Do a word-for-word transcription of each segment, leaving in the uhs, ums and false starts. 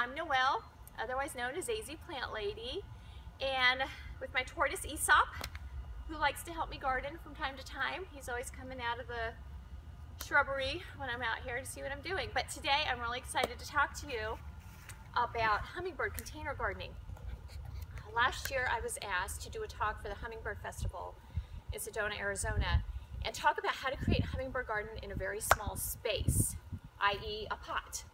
I'm Noelle, otherwise known as A Z Plant Lady, and with my tortoise Aesop, who likes to help me garden from time to time. He's always coming out of the shrubbery when I'm out here to see what I'm doing. But today I'm really excited to talk to you about hummingbird container gardening. Uh, last year I was asked to do a talk for the Hummingbird Festival in Sedona, Arizona, and talk about how to create a hummingbird garden in a very small space, that is a pot.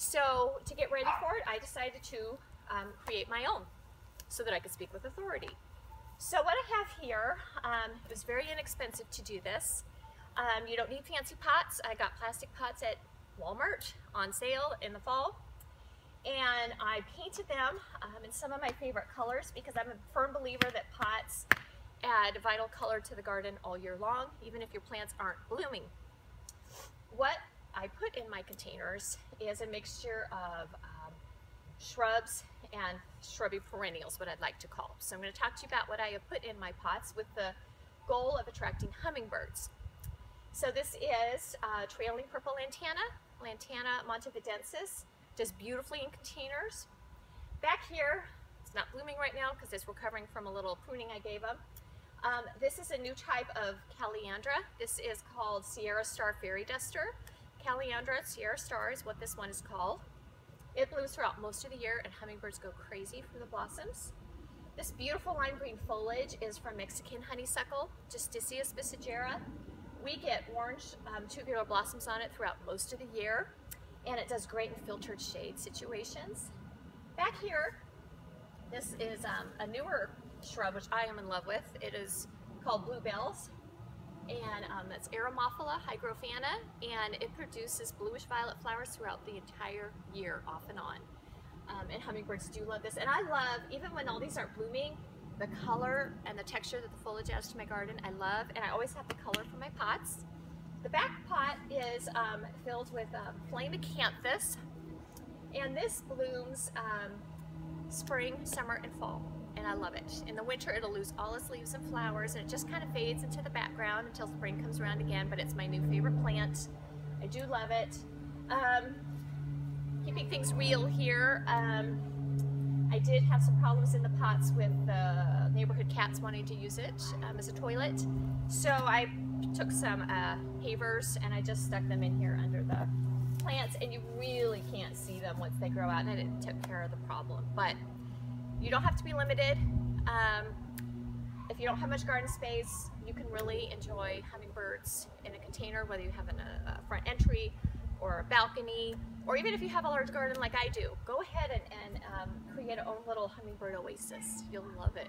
So to get ready for it, I decided to um, create my own so that I could speak with authority. So what I have here, um, it was very inexpensive to do this. Um, you don't need fancy pots. I got plastic pots at Walmart on sale in the fall. And I painted them um, in some of my favorite colors because I'm a firm believer that pots add vital color to the garden all year long, even if your plants aren't blooming. What I put in my containers is a mixture of um, shrubs and shrubby perennials, what I'd like to call. So I'm going to talk to you about what I have put in my pots with the goal of attracting hummingbirds. So this is uh, trailing purple lantana, Lantana montevidensis, just beautifully in containers. Back here, it's not blooming right now because it's recovering from a little pruning I gave them. Um, this is a new type of Calliandra. This is called Sierra Star Fairy Duster. Calliandra, Sierra Star is what this one is called. It blooms throughout most of the year and hummingbirds go crazy for the blossoms. This beautiful lime green foliage is from Mexican honeysuckle, Justicia spicigera. We get orange um, tubular blossoms on it throughout most of the year, and it does great in filtered shade situations. Back here, this is um, a newer shrub which I am in love with. It is called Bluebells, and um, that's Eremophila hygrophana, and it produces bluish violet flowers throughout the entire year, off and on. Um, and hummingbirds do love this, and I love, even when all these aren't blooming, the color and the texture that the foliage adds to my garden I love, and I always have the color for my pots. The back pot is um, filled with uh, plain acanthus, and this blooms um, spring, summer, and fall, and I love it. In the winter it'll lose all its leaves and flowers, and it just kind of fades into the background until spring comes around again, but it's my new favorite plant. I do love it. Um, keeping things real here, um, I did have some problems in the pots with the uh, neighborhood cats wanting to use it um, as a toilet, so I took some uh, havers and I just stuck them in here under the plants, and you really can't see them once they grow out, and it took care of the problem. But you don't have to be limited. Um, if you don't have much garden space, you can really enjoy hummingbirds in a container, whether you have an, a front entry or a balcony, or even if you have a large garden like I do, go ahead and, and um, create your own little hummingbird oasis. You'll love it.